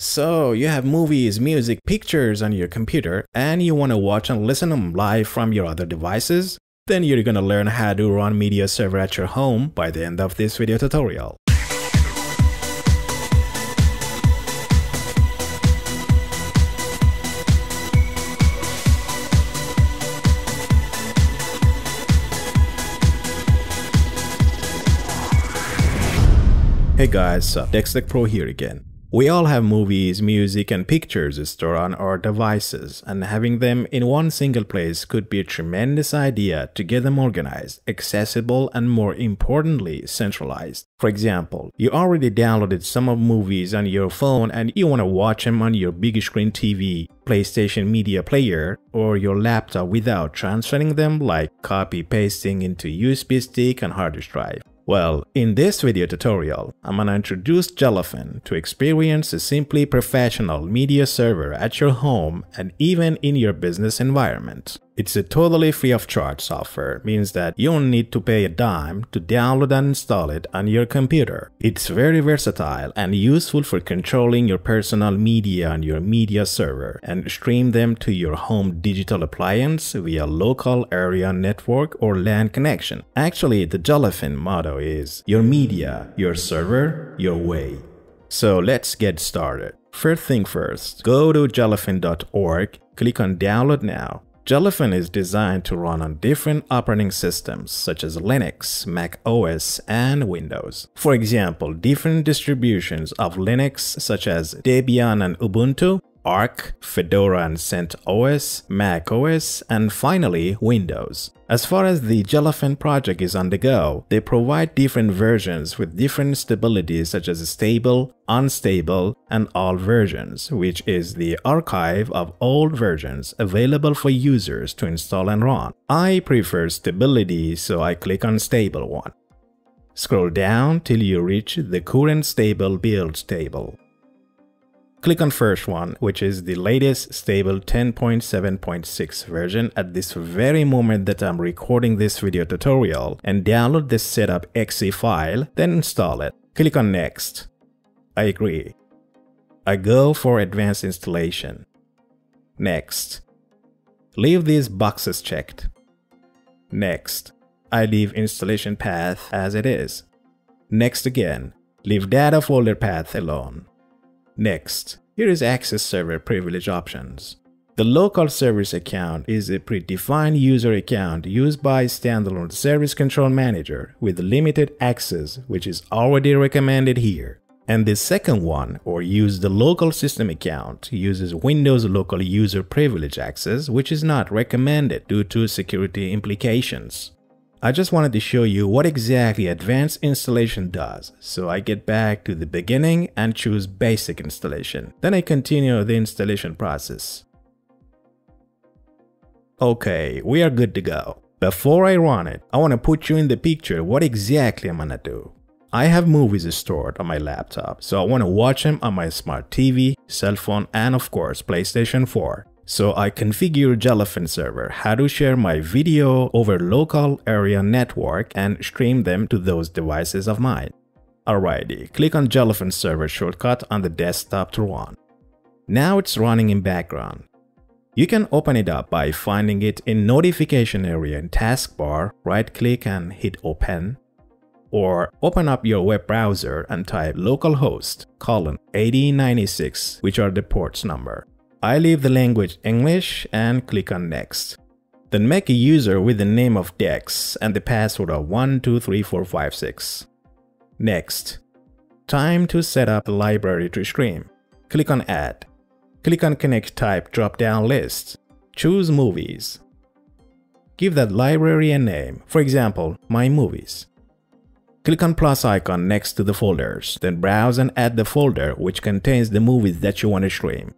So you have movies, music, pictures on your computer, and you want to watch and listen them live from your other devices? Then you're gonna learn how to run media server at your home by the end of this video tutorial. Hey guys, DEX TECH Pro here again. We all have movies, music and pictures stored on our devices, and having them in one single place could be a tremendous idea to get them organized, accessible and more importantly, centralized. For example, you already downloaded some of movies on your phone and you want to watch them on your big screen TV, PlayStation media player or your laptop without transferring them like copy-pasting into USB stick and hard disk drive. Well, in this video tutorial, I'm gonna introduce Jellyfin to experience a simply professional media server at your home and even in your business environment. It's a totally free of charge software, means that you don't need to pay a dime to download and install it on your computer. It's very versatile and useful for controlling your personal media on your media server and stream them to your home digital appliance via local area network or LAN connection. Actually, the Jellyfin motto is your media, your server, your way. So let's get started. First thing first, go to jellyfin.org, click on download now. Jellyfin is designed to run on different operating systems such as Linux, macOS, and Windows. For example, different distributions of Linux such as Debian and Ubuntu, Arch, Fedora and CentOS, macOS, and finally Windows. As far as the Jellyfin project is on the go, they provide different versions with different stabilities such as stable, unstable, and all versions, which is the archive of old versions available for users to install and run. I prefer stability, so I click on stable one. Scroll down till you reach the current stable builds table. Click on first one, which is the latest stable 10.7.6 version at this very moment that I'm recording this video tutorial, and download this setup.exe file, then install it. Click on next. I agree. I go for advanced installation. Next. Leave these boxes checked. Next. I leave installation path as it is. Next again. Leave data folder path alone. Next, here is Access Server Privilege options. The local service account is a predefined user account used by standalone service control manager with limited access, which is already recommended here. And the second one, or use the local system account, uses Windows local user privilege access, which is not recommended due to security implications. I just wanted to show you what exactly advanced installation does, so I get back to the beginning and choose basic installation. Then I continue the installation process. Okay, we are good to go. Before I run it, I want to put you in the picture what exactly I'm gonna do. I have movies stored on my laptop, so I want to watch them on my smart TV, cell phone, and of course PlayStation 4. So I configure Jellyfin server how to share my video over local area network and stream them to those devices of mine. Alrighty, click on Jellyfin server shortcut on the desktop to run. Now it's running in background. You can open it up by finding it in notification area in taskbar, right click and hit open. Or open up your web browser and type localhost :8096, which are the ports number. I leave the language English and click on next. Then make a user with the name of DEX and the password of 123456. Next. Time to set up a library to stream. Click on add. Click on connect type drop-down list. Choose movies. Give that library a name, for example, my movies. Click on plus icon next to the folders, then browse and add the folder which contains the movies that you want to stream.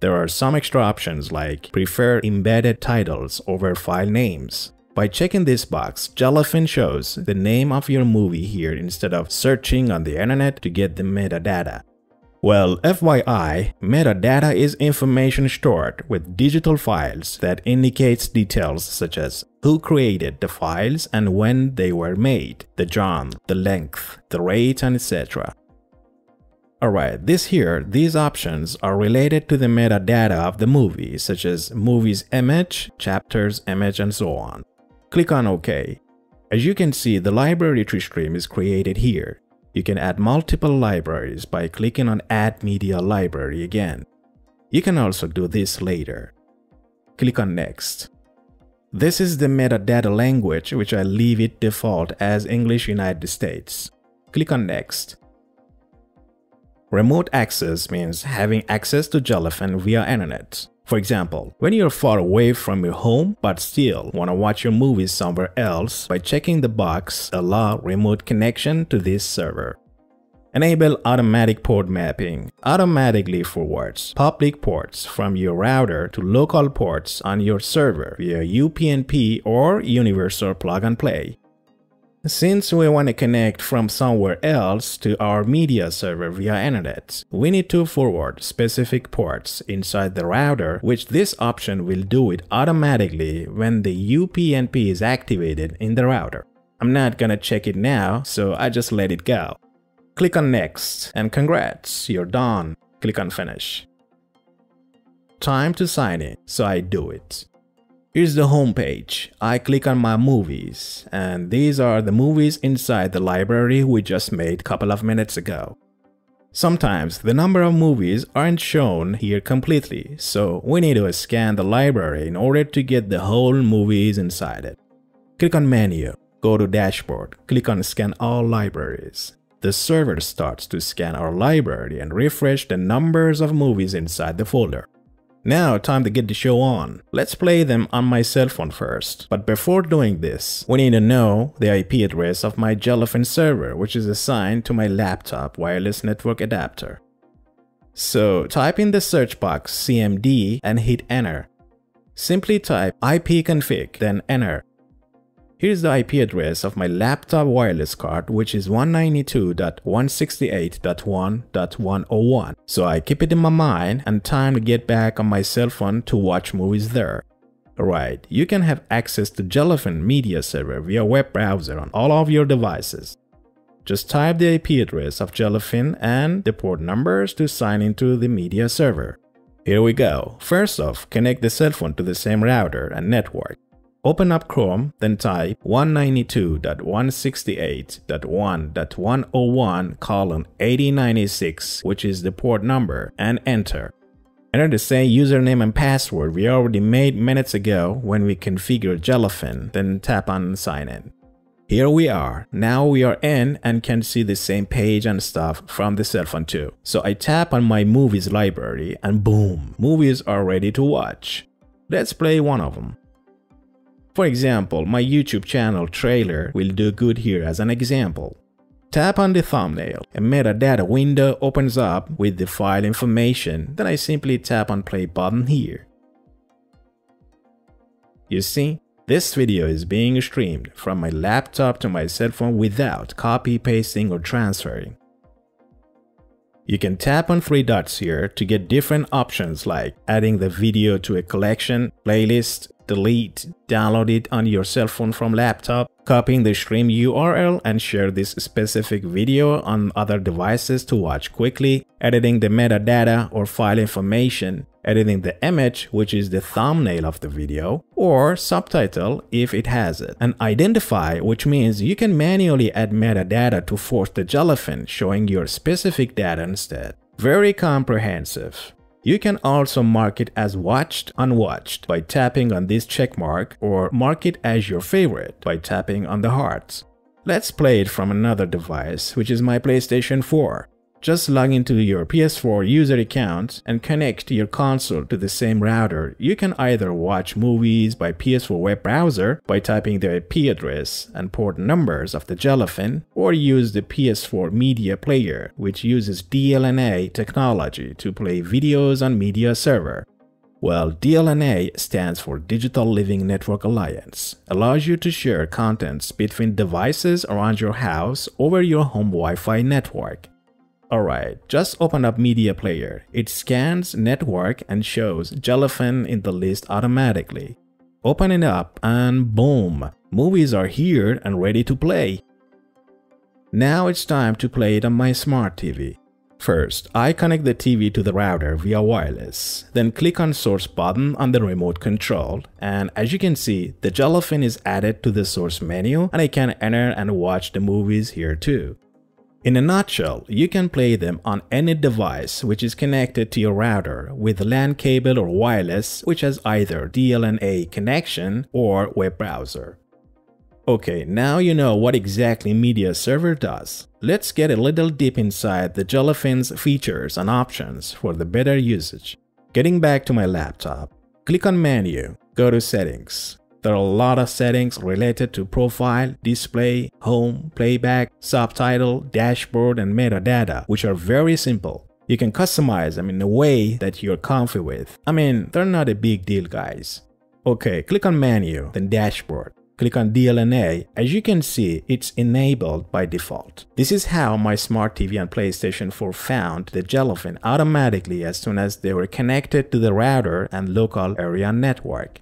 There are some extra options like prefer embedded titles over file names. By checking this box, Jellyfin shows the name of your movie here instead of searching on the internet to get the metadata. Well, FYI, metadata is information stored with digital files that indicates details such as who created the files and when they were made, the genre, the length, the rate, and etc. Alright, these options are related to the metadata of the movie, such as movies image, chapters image, and so on. Click on OK. As you can see, the library tree stream is created here. You can add multiple libraries by clicking on Add Media Library again. You can also do this later. Click on Next. This is the metadata language, which I leave it default as English United States. Click on Next. Remote access means having access to Jellyfin via internet. For example, when you're far away from your home but still want to watch your movies somewhere else, by checking the box Allow Remote Connection to this server. Enable automatic port mapping. Automatically forwards public ports from your router to local ports on your server via UPnP or Universal Plug and Play. Since we want to connect from somewhere else to our media server via internet, we need to forward specific ports inside the router, which this option will do it automatically when the UPnP is activated in the router. I'm not gonna check it now, so I just let it go. Click on Next, and congrats, you're done. Click on Finish. Time to sign in, so I do it. Here's the home page. I click on my movies, and these are the movies inside the library we just made a couple of minutes ago. Sometimes the number of movies aren't shown here completely, so we need to scan the library in order to get the whole movies inside it. Click on Menu, go to Dashboard, click on Scan All Libraries. The server starts to scan our library and refresh the numbers of movies inside the folder. Now time to get the show on. Let's play them on my cell phone first, but before doing this, we need to know the IP address of my Jellyfin server, which is assigned to my laptop wireless network adapter. So type in the search box CMD and hit enter. Simply type ipconfig, then enter. Here's the IP address of my laptop wireless card, which is 192.168.1.101, so I keep it in my mind and time to get back on my cell phone to watch movies there. Alright, you can have access to Jellyfin media server via web browser on all of your devices. Just type the IP address of Jellyfin and the port numbers to sign into the media server. Here we go. First off, connect the cell phone to the same router and network. Open up Chrome, then type 192.168.1.101:8096, which is the port number, and enter. Enter the same username and password we already made minutes ago when we configured Jellyfin, then tap on Sign In. Here we are. Now we are in and can see the same page and stuff from the cell phone too. So I tap on my movies library and boom, movies are ready to watch. Let's play one of them. For example, my YouTube channel trailer will do good here as an example. Tap on the thumbnail. A metadata window opens up with the file information, then I simply tap on play button here. You see, this video is being streamed from my laptop to my cell phone without copy, pasting, or transferring. You can tap on three dots here to get different options like adding the video to a collection, playlist, delete, download it on your cell phone from laptop, copying the stream URL and share this specific video on other devices to watch quickly, editing the metadata or file information, editing the image, which is the thumbnail of the video, or subtitle if it has it, and identify, which means you can manually add metadata to force the Jellyfin showing your specific data instead. Very comprehensive. You can also mark it as watched, unwatched by tapping on this checkmark, or mark it as your favorite by tapping on the hearts. Let's play it from another device, which is my PlayStation 4. Just log into your PS4 user account and connect your console to the same router. You can either watch movies by PS4 web browser by typing the IP address and port numbers of the Jellyfin, or use the PS4 media player, which uses DLNA technology to play videos on media server. Well, DLNA stands for Digital Living Network Alliance, allows you to share contents between devices around your house over your home Wi-Fi network. Alright, just open up Media Player. It scans network and shows Jellyfin in the list automatically. Open it up and boom, movies are here and ready to play. Now it's time to play it on my smart TV. First, I connect the TV to the router via wireless, then click on source button on the remote control, and as you can see, the Jellyfin is added to the source menu and I can enter and watch the movies here too. In a nutshell, you can play them on any device which is connected to your router with LAN cable or wireless which has either DLNA connection or web browser. Okay, now you know what exactly media server does. Let's get a little deep inside the Jellyfin's features and options for the better usage. Getting back to my laptop, click on menu, go to settings. There are a lot of settings related to profile, display, home, playback, subtitle, dashboard and metadata, which are very simple. You can customize them in a way that you're comfy with. I mean, they're not a big deal, guys. Okay, click on menu, then dashboard. Click on DLNA, as you can see, it's enabled by default. This is how my smart TV and PlayStation 4 found the Jellyfin automatically as soon as they were connected to the router and local area network.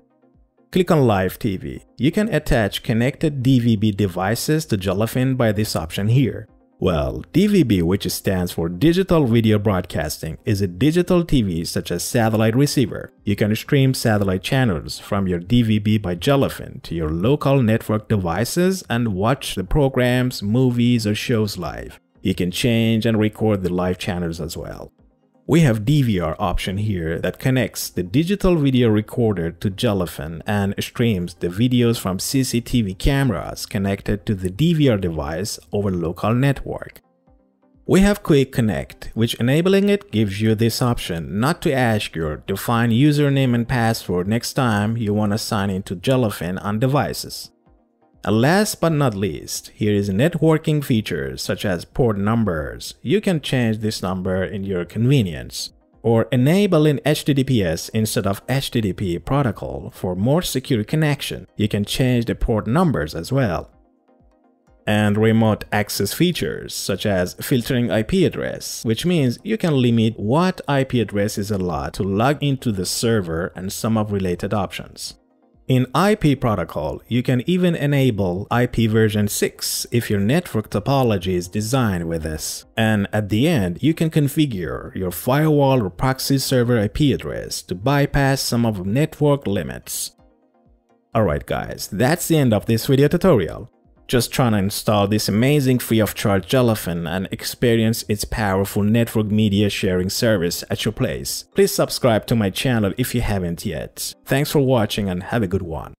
Click on Live TV. You can attach connected DVB devices to Jellyfin by this option here. Well, DVB, which stands for Digital Video Broadcasting, is a digital TV such as satellite receiver. You can stream satellite channels from your DVB by Jellyfin to your local network devices and watch the programs, movies or shows live. You can change and record the live channels as well. We have DVR option here that connects the digital video recorder to Jellyfin and streams the videos from CCTV cameras connected to the DVR device over local network. We have Quick Connect, which enabling it gives you this option not to ask your defined username and password next time you want to sign into Jellyfin on devices. And last but not least, here is networking features such as port numbers. You can change this number in your convenience or enable in HTTPS instead of HTTP protocol for more secure connection. You can change the port numbers as well. And remote access features such as filtering IP address, which means you can limit what IP address is allowed to log into the server and some of related options. In IP protocol, you can even enable IP version 6 if your network topology is designed with this. And at the end, you can configure your firewall or proxy server IP address to bypass some of the network limits. Alright guys, that's the end of this video tutorial. Just trying to install this amazing free of charge Jellyfin and experience its powerful network media sharing service at your place. Please subscribe to my channel if you haven't yet. Thanks for watching and have a good one.